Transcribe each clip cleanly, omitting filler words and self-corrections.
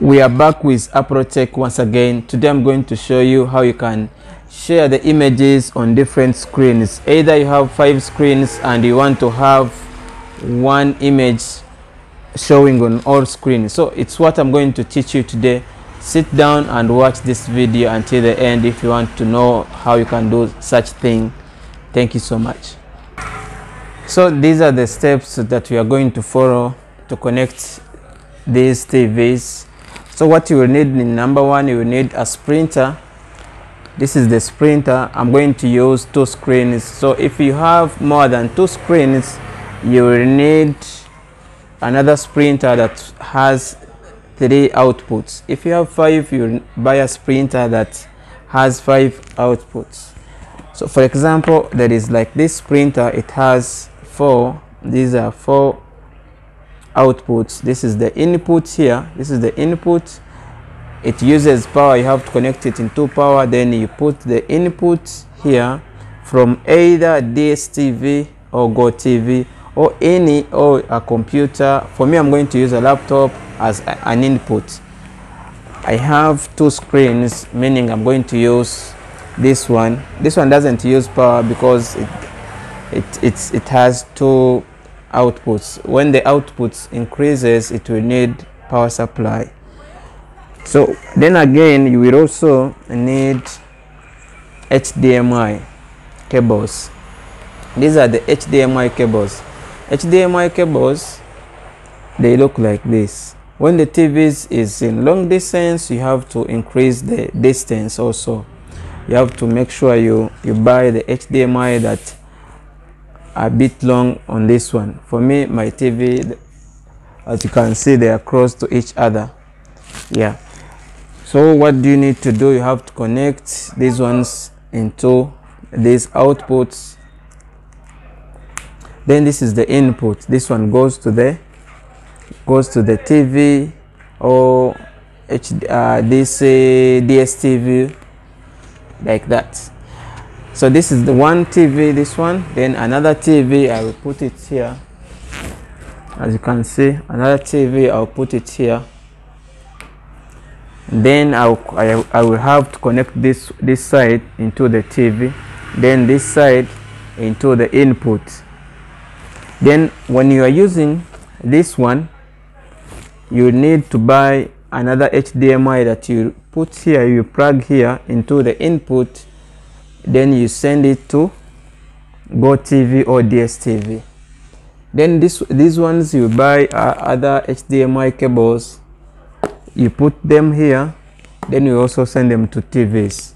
We are back with AproTech once again. Today I'm going to show you how you can share the images on different screens. Either you have 5 screens and you want to have one image showing on all screens. So it's what I'm going to teach you today. Sit down and watch this video until the end if you want to know how you can do such thing. Thank you so much. So these are the steps that we are going to follow to connect these TVs. So what you will need in number one, you will need a printer. This is the printer. I'm going to use 2 screens. So if you have more than 2 screens, you will need another printer that has 3 outputs. If you have 5, you buy a printer that has 5 outputs. So for example, there is like this printer, it has 4. These are 4 outputs. This is the input here. This is the input. It uses power. You have to connect it into power. Then you put the input here from either DSTV or GoTV or any or a computer. For me, I'm going to use a laptop as an input. I have 2 screens, meaning I'm going to use this one. This one doesn't use power because it has 2 outputs. When the outputs increases, it will need power supply. So then again, you will also need HDMI cables. These are the HDMI cables. HDMI cables, they look like this. When the TV is in long distance, you have to increase the distance also. You have to make sure you buy the HDMI that a bit long on this one. For me, my TV, as you can see, they are close to each other. Yeah. So what do you need to do? You have to connect these ones into these outputs. Then this is the input. This one goes to the TV or DSTV, like that. So this is the one TV, this one. Then another TV, I will put it here. As you can see, another TV, I'll put it here. Then I will have to connect this side into the TV. Then this side into the input. Then when you are using this one, you need to buy another HDMI that you put here, you plug here into the input. Then you send it to GoTV or DSTV. Then these ones you buy are other HDMI cables. You put them here. Then you also send them to TVs.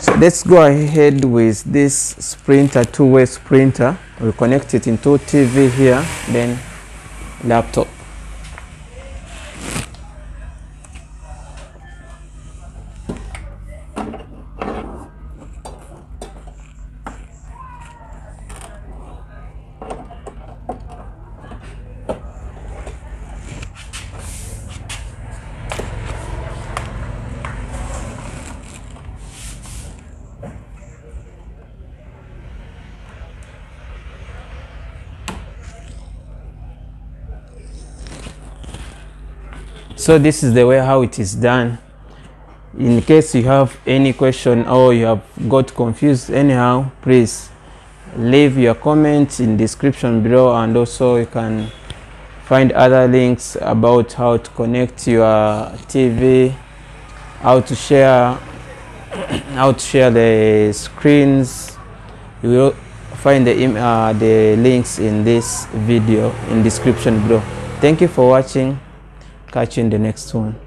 So let's go ahead with this printer, two-way printer. We'll connect it into TV here, then laptop. So this is the way how it is done. In case you have any question or you have got confused anyhow, please leave your comments in description below, and also you can find other links about how to connect your TV, how to share the screens. You will find the links in this video in description below. Thank you for watching. Catch you in the next one.